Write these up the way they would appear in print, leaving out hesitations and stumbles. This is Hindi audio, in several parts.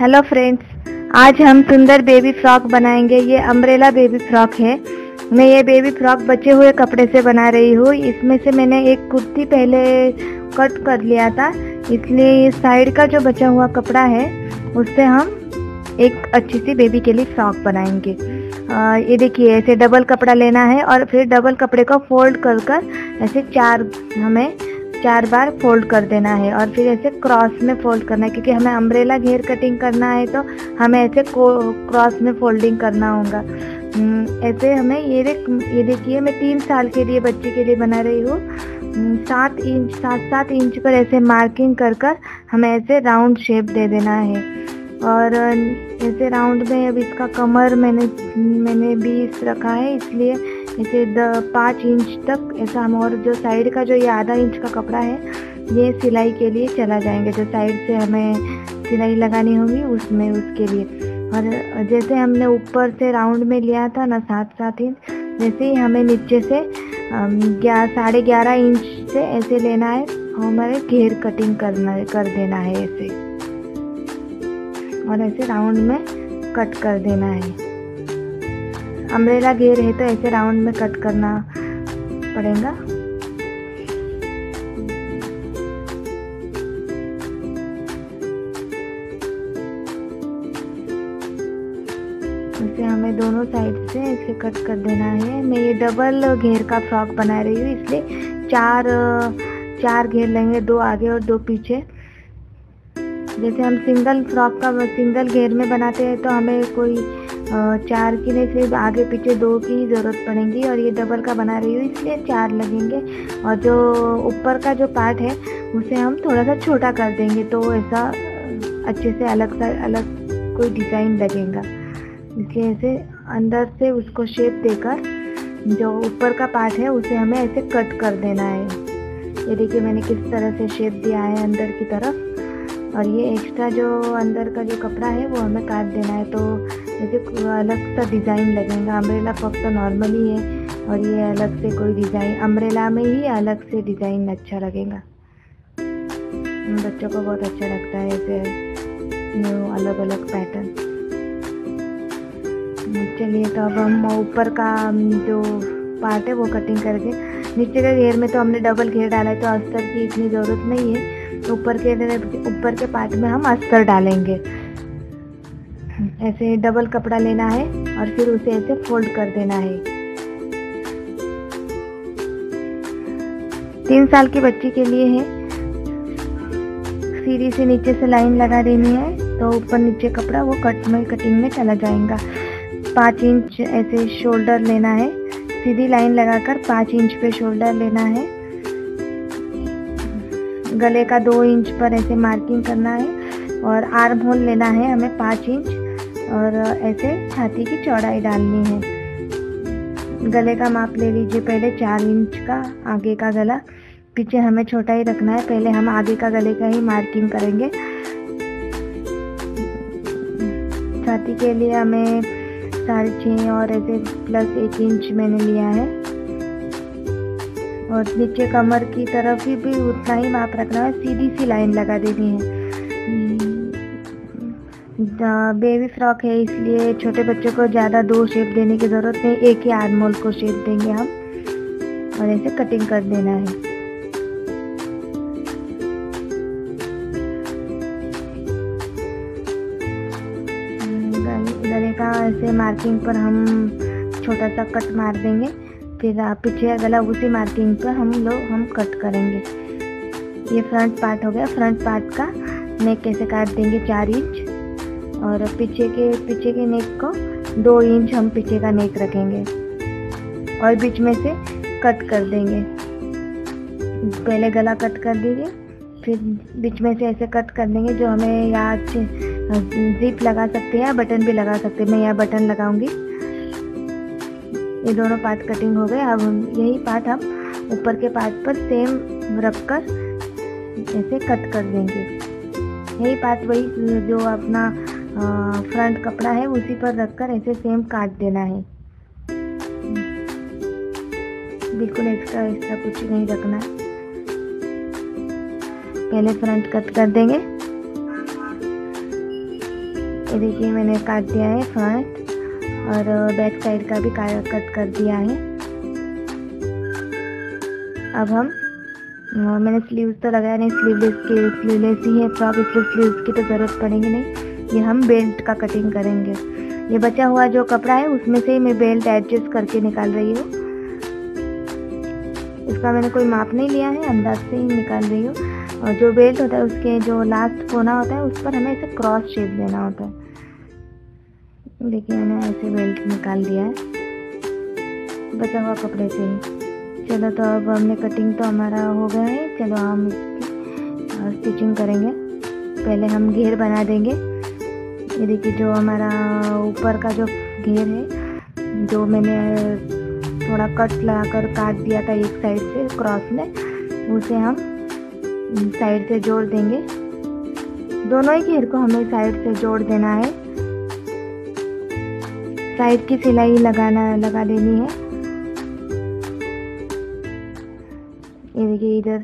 हेलो फ्रेंड्स, आज हम सुंदर बेबी फ्रॉक बनाएंगे। ये अम्ब्रेला बेबी फ्रॉक है। मैं ये बेबी फ्रॉक बचे हुए कपड़े से बना रही हूँ। इसमें से मैंने एक कुर्ती पहले कट कर लिया था, इसलिए साइड का जो बचा हुआ कपड़ा है उससे हम एक अच्छी सी बेबी के लिए फ्रॉक बनाएंगे। ये देखिए, ऐसे डबल कपड़ा लेना है और फिर डबल कपड़े को फोल्ड कर कर ऐसे हमें चार बार फोल्ड कर देना है और फिर ऐसे क्रॉस में फोल्ड करना है, क्योंकि हमें अम्ब्रेला घेर कटिंग करना है तो हमें ऐसे क्रॉस में फोल्डिंग करना होगा। ऐसे हमें ये देखिए, मैं 3 साल के लिए बच्चे के लिए बना रही हूँ। 7 इंच पर ऐसे मार्किंग कर कर हमें ऐसे राउंड शेप दे देना है। और ऐसे राउंड में अब इसका कमर मैंने 20 रखा है, इसलिए इसे 5 इंच तक ऐसा हम, और जो साइड का जो ये आधा इंच का कपड़ा है ये सिलाई के लिए चला जाएंगे, जो साइड से हमें सिलाई लगानी होगी उसमें, उसके लिए। और जैसे हमने ऊपर से राउंड में लिया था ना 7 इंच, वैसे ही हमें नीचे से 11.5 इंच से ऐसे लेना है, हमारे घेर कटिंग कर देना है ऐसे, और ऐसे राउंड में कट कर देना है। अम्ब्रेला घेर है तो ऐसे राउंड में कट करना पड़ेगा। इसे हमें दोनों साइड से ऐसे कट कर देना है। मैं ये डबल घेर का फ्रॉक बना रही हूँ, इसलिए चार घेर लेंगे, 2 आगे और 2 पीछे। जैसे हम सिंगल फ्रॉक का सिंगल घेर में बनाते हैं तो हमें कोई 4 की नहीं, सिर्फ आगे पीछे 2 की ही ज़रूरत पड़ेगी। और ये डबल का बना रही हूँ इसलिए 4 लगेंगे, और जो ऊपर का जो पार्ट है उसे हम थोड़ा सा छोटा कर देंगे तो ऐसा अच्छे से अलग कोई डिज़ाइन लगेगा। इसलिए ऐसे अंदर से उसको शेप देकर जो ऊपर का पार्ट है उसे हमें ऐसे कट कर देना है। ये देखिए मैंने किस तरह से शेप दिया है अंदर की तरफ, और ये एक्स्ट्रा जो अंदर का जो कपड़ा है वो हमें काट देना है, तो जैसे अलग सा डिज़ाइन लगेगा। अम्ब्रेला फ्रॉक तो नॉर्मली है और ये अलग से कोई डिज़ाइन, अम्ब्रेला में ही अलग से डिज़ाइन अच्छा लगेगा। बच्चों को बहुत अच्छा लगता है ऐसे न्यू अलग अलग पैटर्न। चलिए, तो अब हम ऊपर का जो पार्ट है वो कटिंग करके, नीचे के घेर में तो हमने डबल घेर डाला है तो अस्तर की इतनी ज़रूरत नहीं है, ऊपर के पार्ट में हम अस्तर डालेंगे। ऐसे डबल कपड़ा लेना है और फिर उसे ऐसे फोल्ड कर देना है। 3 साल की बच्ची के लिए है। सीढ़ी से नीचे से लाइन लगा देनी है तो ऊपर नीचे कपड़ा वो कटिंग में चला जाएगा। 5 इंच ऐसे शोल्डर लेना है, सीधी लाइन लगाकर 5 इंच पे शोल्डर लेना है। गले का 2 इंच पर ऐसे मार्किंग करना है, और आर्म होल लेना है हमें 5 इंच, और ऐसे छाती की चौड़ाई डालनी है। गले का माप ले लीजिए पहले, 4 इंच का आगे का गला, पीछे हमें छोटा ही रखना है। पहले हम आगे का गले का ही मार्किंग करेंगे। छाती के लिए हमें 6.5 और ऐसे +1 इंच मैंने लिया है, और नीचे कमर की तरफ ही भी उतना ही माप रखना है। सीधी सी लाइन लगा देनी है। बेबी फ्रॉक है इसलिए छोटे बच्चों को ज़्यादा 2 शेप देने की ज़रूरत नहीं, एक ही आर्म होल को शेप देंगे हम, और ऐसे कटिंग कर देना है। गले का ऐसे मार्किंग पर हम छोटा सा कट मार देंगे, फिर पीछे गला उसी मार्किंग पर हम कट करेंगे। ये फ्रंट पार्ट हो गया। फ्रंट पार्ट का नेक कैसे काट देंगे 4 इंच, और पीछे के नेक को 2 इंच हम पीछे का नेक रखेंगे और बीच में से कट कर देंगे। पहले गला कट कर दीजिए, फिर बीच में से ऐसे कट कर देंगे। जो हमें या जिप लगा सकते हैं या बटन भी लगा सकते हैं, मैं यह बटन लगाऊंगी। ये दोनों पार्ट कटिंग हो गए। अब यही पार्ट हम ऊपर के पार्ट पर सेम रख कर ऐसे कट कर देंगे। यही पार्ट वही जो अपना फ्रंट कपड़ा है उसी पर रख कर ऐसे सेम काट देना है। बिल्कुल एक्स्ट्रा कुछ नहीं रखना है। पहले फ्रंट कट कर देंगे, ये देखिए मैंने काट दिया है फ्रंट और बैक साइड का भी कट कर दिया है। अब हम मैंने स्लीव्स तो लगाया नहीं, स्लीवलेस ही है फ्रॉक, इसलिए स्लीव्स की तो ज़रूरत पड़ेगी नहीं। ये हम बेल्ट का कटिंग करेंगे। ये बचा हुआ जो कपड़ा है उसमें से ही मैं बेल्ट एडजस्ट करके निकाल रही हूँ। इसका मैंने कोई माप नहीं लिया है, अंदाज से ही निकाल रही हूँ। और जो बेल्ट होता है उसके जो लास्ट कोना होता है उस पर हमें इसे क्रॉस शेप देना होता है। देखिए मैंने ऐसे बेल्ट निकाल दिया है बचा हुआ कपड़े से ही। चलो तो अब हमने कटिंग तो हमारा हो गया है। चलो हम इसकी स्टिचिंग करेंगे। पहले हम घेर बना देंगे। ये देखिए जो हमारा ऊपर का जो घेर है जो मैंने थोड़ा कट लगाकर काट दिया था एक साइड से क्रॉस में, उसे हम साइड से जोड़ देंगे। दोनों ही घेर को हमें साइड से जोड़ देना है। साइड की सिलाई लगा देनी है। ये देखिए इधर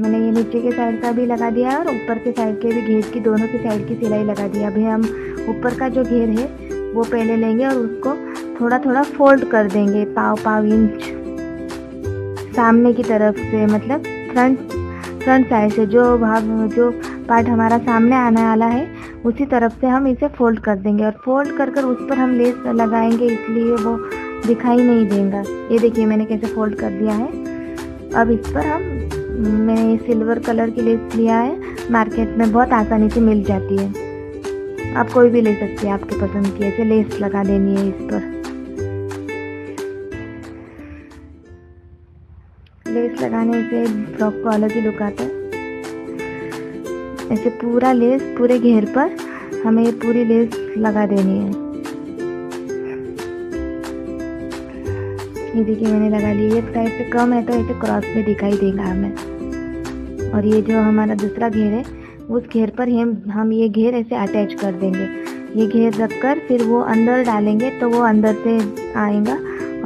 मैंने ये नीचे के साइड का भी लगा दिया और ऊपर के साइड के भी घेर की दोनों की साइड की सिलाई लगा दिया। अभी हम ऊपर का जो घेर है वो पहले लेंगे और उसको थोड़ा थोड़ा फोल्ड कर देंगे पाव इंच सामने की तरफ से, मतलब फ्रंट साइड से जो भाग जो पार्ट हमारा सामने आने वाला है उसी तरफ से हम इसे फोल्ड कर देंगे। और फोल्ड कर उस पर हम लेस लगाएंगे, इसलिए वो दिखाई नहीं देगा। ये देखिए मैंने कैसे फोल्ड कर दिया है। अब इस पर मैंने सिल्वर कलर की लेस लिया है, मार्केट में बहुत आसानी से मिल जाती है, आप कोई भी ले सकते हैं आपके पसंद की। ऐसे लेस लगा देनी है इस पर। लेस लगाने से फ्रॉक को अलग ही लुक आता है। ऐसे पूरा लेस पूरे घेर पर हमें ये पूरी लेस लगा देनी है। ये देखिए मैंने लगा ली। एक साइड से कम है तो ऐसे क्रॉस में दिखाई देगा हमें। और ये जो हमारा दूसरा घेर है उस घेर पर हम ये घेर ऐसे अटैच कर देंगे। ये घेर रखकर फिर वो अंदर डालेंगे तो वो अंदर से आएगा।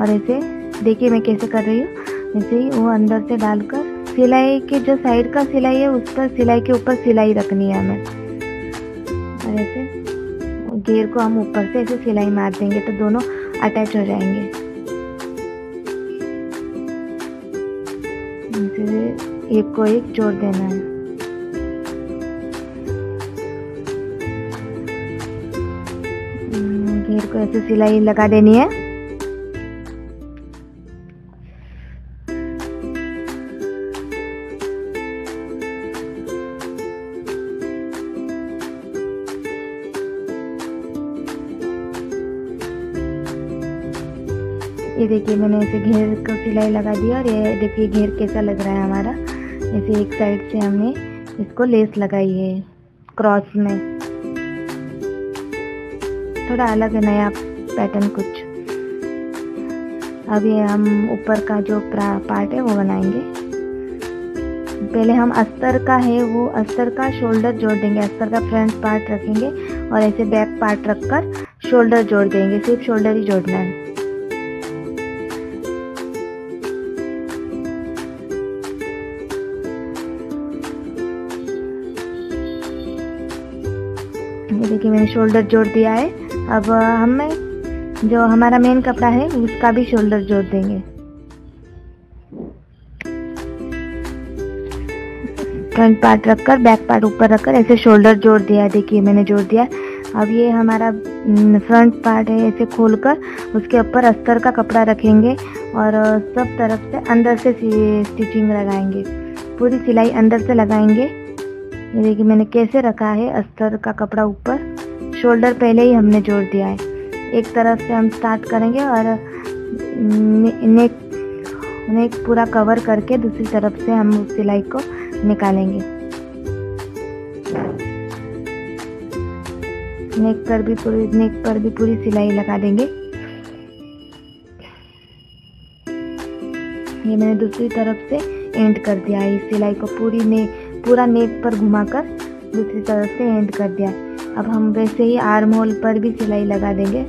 और ऐसे देखिए मैं कैसे कर रही हूँ, ऐसे ही वो अंदर से डालकर सिलाई के जो साइड का सिलाई है उस पर सिलाई के ऊपर सिलाई रखनी है हमें। और ऐसे घेर को हम ऊपर से ऐसे सिलाई मार देंगे तो दोनों अटैच हो जाएंगे। ऐसे एक को एक जोड़ देना है। घेर को ऐसे सिलाई लगा देनी है। ये देखिए मैंने ऐसे घेर को सिलाई लगा दी और ये देखिए घेर कैसा लग रहा है हमारा। ऐसे एक साइड से हमने इसको लेस लगाई है क्रॉस में, थोड़ा अलग है नया पैटर्न कुछ। अब ये हम ऊपर का जो पार्ट है वो बनाएंगे। पहले हम अस्तर का है वो अस्तर का शोल्डर जोड़ देंगे। अस्तर का फ्रंट पार्ट रखेंगे और ऐसे बैक पार्ट रखकर शोल्डर जोड़ देंगे। सिर्फ शोल्डर ही जोड़ना है। देखिए मैंने शोल्डर जोड़ दिया है। अब हम जो हमारा मेन कपड़ा है उसका भी शोल्डर जोड़ देंगे। फ्रंट पार्ट रखकर बैक पार्ट ऊपर रखकर ऐसे शोल्डर जोड़ दिया। देखिए मैंने जोड़ दिया। अब ये हमारा फ्रंट पार्ट है, ऐसे खोलकर उसके ऊपर अस्तर का कपड़ा रखेंगे और सब तरफ से अंदर से स्टिचिंग लगाएंगे। पूरी सिलाई अंदर से लगाएंगे। ये देखिए मैंने कैसे रखा है अस्तर का कपड़ा ऊपर। शोल्डर पहले ही हमने जोड़ दिया है। एक तरफ से हम स्टार्ट करेंगे और नेक पूरा कवर करके दूसरी तरफ से हम उस सिलाई को निकालेंगे। नेक पर भी पूरी सिलाई लगा देंगे। ये मैंने दूसरी तरफ से एंड कर दिया है। इस सिलाई को पूरा नेक पर घुमाकर दूसरी तरफ से एंड कर दिया। अब हम वैसे ही आर्म होल पर भी सिलाई लगा देंगे।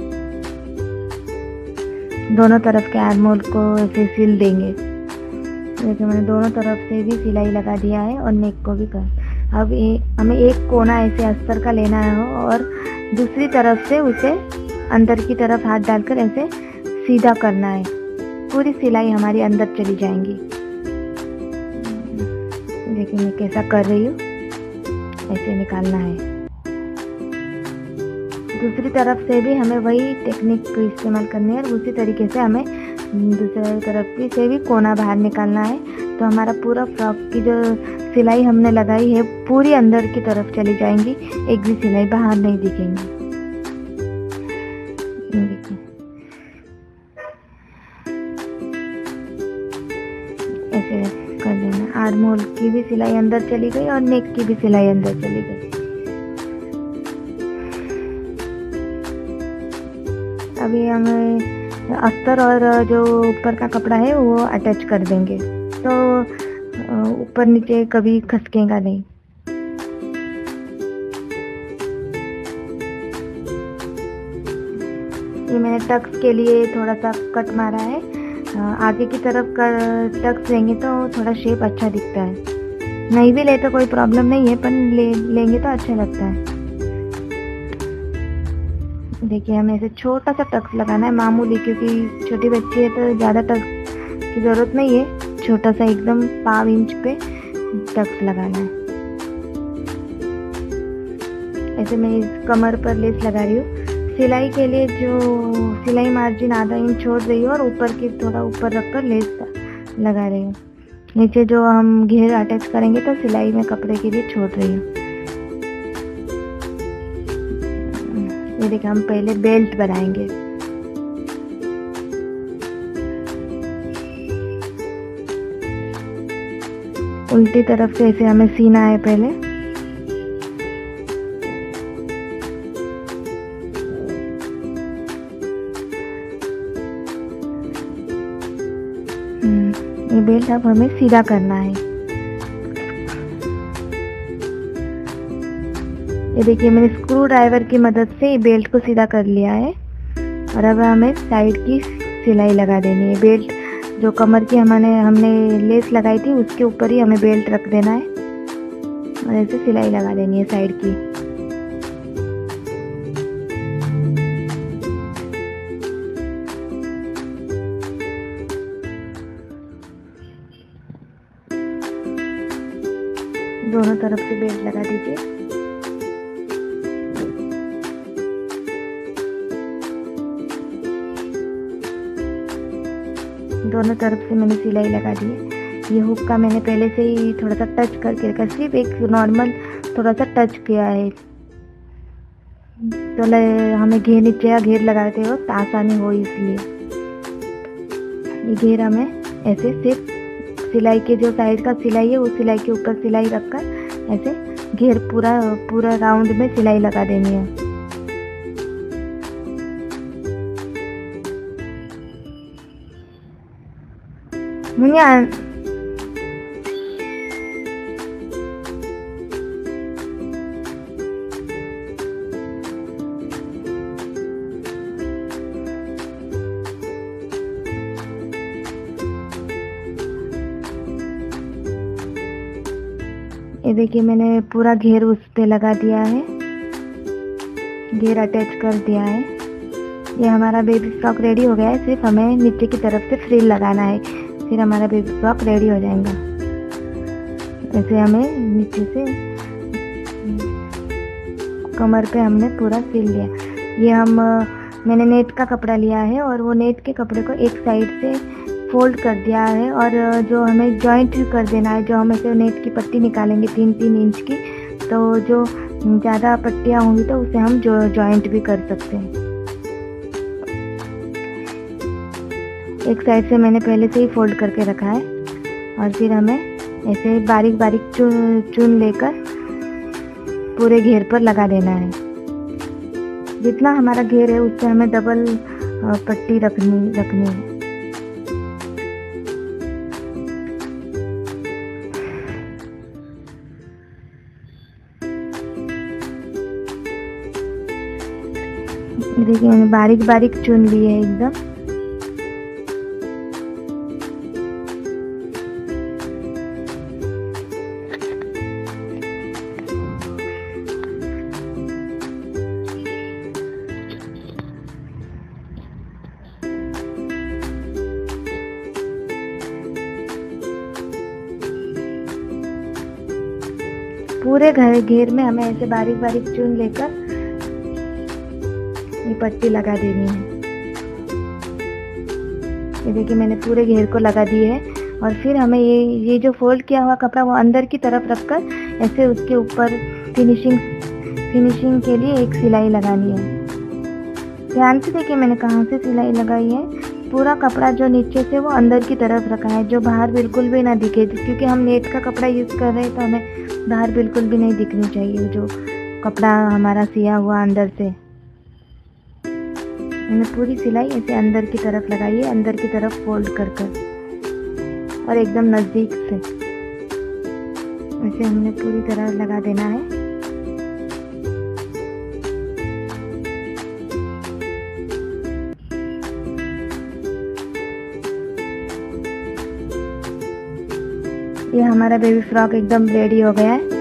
दोनों तरफ के आर्म होल को ऐसे सिल देंगे। देखिए मैंने दोनों तरफ से भी सिलाई लगा दिया है और नेक को भी कर। अब हमें एक कोना ऐसे अस्तर का लेना है और दूसरी तरफ से उसे अंदर की तरफ हाथ डालकर ऐसे सीधा करना है। पूरी सिलाई हमारी अंदर चली जाएंगी। देखिए मैं कैसा कर रही हूँ, ऐसे निकालना है। दूसरी तरफ से भी हमें वही टेक्निक को इस्तेमाल करनी है और उसी तरीके से हमें दूसरी तरफ से भी कोना बाहर निकालना है। तो हमारा पूरा फ्रॉक की जो सिलाई हमने लगाई है पूरी अंदर की तरफ चली जाएंगी, एक भी सिलाई बाहर नहीं दिखेंगी। देखिए ऐसे कर लेना। आर्म होल की भी सिलाई अंदर चली गई और नेक की भी सिलाई अंदर चली गई। अभी हमें अस्तर और जो ऊपर का कपड़ा है वो अटैच कर देंगे तो ऊपर नीचे कभी खसकेगा नहीं। ये मैंने टक्स के लिए थोड़ा सा कट मारा है, आगे की तरफ का टक्स लेंगे तो थोड़ा शेप अच्छा दिखता है, नहीं भी ले तो कोई प्रॉब्लम नहीं है, पर लेंगे तो अच्छा लगता है। देखिए हमें ऐसे छोटा सा टक्स लगाना है, मामूली, क्योंकि छोटी बच्ची है तो ज़्यादा टक्स की ज़रूरत नहीं है। छोटा सा एकदम 1.5 इंच पे टक्स लगाना है। ऐसे मैं इस कमर पर लेस लगा रही हूँ। सिलाई के लिए जो सिलाई मार्जिन आधा इंच छोड़ रही हूँ और ऊपर की थोड़ा ऊपर रखकर लेस लगा रही हूँ। नीचे जो हम घेर अटैच करेंगे तो सिलाई में कपड़े के लिए छोड़ रही हूँ। ये देखिए हम पहले बेल्ट बनाएंगे। उल्टी तरफ से ऐसे हमें सीना है पहले। ये बेल्ट अब हमें सीधा करना है। ये देखिए मैंने स्क्रू ड्राइवर की मदद से बेल्ट को सीधा कर लिया है और अब हमें साइड की सिलाई लगा देनी है। बेल्ट जो कमर की हमने लेस लगाई थी उसके ऊपर ही हमें बेल्ट रख देना है और ऐसे सिलाई लगा देनी है साइड की। दोनों तरफ से बेल्ट लगा दीजिए। दोनों तरफ से मैंने सिलाई लगा दी है। ये हुक का मैंने पहले से ही थोड़ा सा टच करके रखा, सिर्फ एक नॉर्मल थोड़ा सा टच किया है तो हमें घेर नीचे या घेर लगाते वक्त आसानी हो, इसलिए ये घेर हमें ऐसे सिर्फ सिलाई के जो साइड का सिलाई है उस सिलाई के ऊपर सिलाई रखकर ऐसे घेर पूरा राउंड में सिलाई लगा देनी है। ये देखिए मैंने पूरा घेर उस पे लगा दिया है, घेर अटैच कर दिया है। ये हमारा बेबी फ्रॉक रेडी हो गया है। सिर्फ हमें नीचे की तरफ से फ्रिल लगाना है, फिर हमारा बेबी फ्रॉक रेडी हो जाएगा। ऐसे हमें नीचे से कमर पे हमने पूरा सिल लिया। ये मैंने नेट का कपड़ा लिया है और वो नेट के कपड़े को एक साइड से फोल्ड कर दिया है और जो हमें जॉइंट कर देना है, जो हम ऐसे नेट की पट्टी निकालेंगे 3-3 इंच की, तो जो ज़्यादा पट्टियाँ होंगी तो उसे हम जॉइंट भी कर सकते हैं। एक साइड से मैंने पहले से ही फोल्ड करके रखा है और फिर हमें ऐसे बारीक बारीक चुन लेकर पूरे घेर पर लगा देना है। जितना हमारा घेर है उससे हमें डबल पट्टी रखनी है। देखिए मैंने बारीक बारीक चुन ली है एकदम। पूरे घेर में हमें ऐसे बारीक बारीक चून लेकर ये पट्टी लगा देनी है। ये देखिए मैंने पूरे घेर को लगा दी है। और फिर हमें ये जो फोल्ड किया हुआ कपड़ा वो अंदर की तरफ रखकर ऐसे उसके ऊपर फिनिशिंग के लिए एक सिलाई लगानी है। ध्यान से देखिए मैंने कहाँ से सिलाई लगाई है। पूरा कपड़ा जो नीचे से वो अंदर की तरफ रखा है, जो बाहर बिल्कुल भी ना दिखे, क्योंकि हम नेट का कपड़ा यूज़ कर रहे हैं तो हमें बाहर बिल्कुल भी नहीं दिखनी चाहिए जो कपड़ा हमारा सिया हुआ अंदर से। मैंने पूरी सिलाई ऐसे अंदर की तरफ लगाई है, अंदर की तरफ फोल्ड कर कर और एकदम नज़दीक से ऐसे हमने पूरी तरह लगा देना है। ये हमारा बेबी फ्रॉक एकदम रेडी हो गया है।